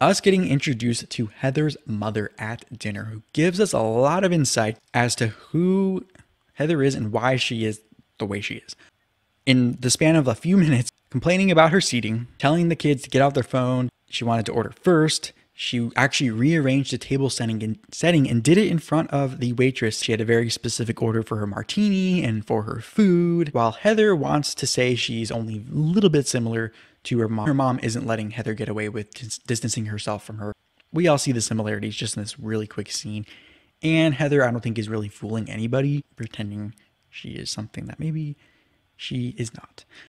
us getting introduced to Heather's mother at dinner, who gives us a lot of insight as to who Heather is and why she is the way she is. In the span of a few minutes, complaining about her seating, telling the kids to get off their phone, she wanted to order first. She actually rearranged the table setting and did it in front of the waitress. She had a very specific order for her martini and for her food. While Heather wants to say she's only a little bit similar to her mom isn't letting Heather get away with distancing herself from her. We all see the similarities just in this really quick scene. And Heather, I don't think, is really fooling anybody, pretending she is something that maybe she is not.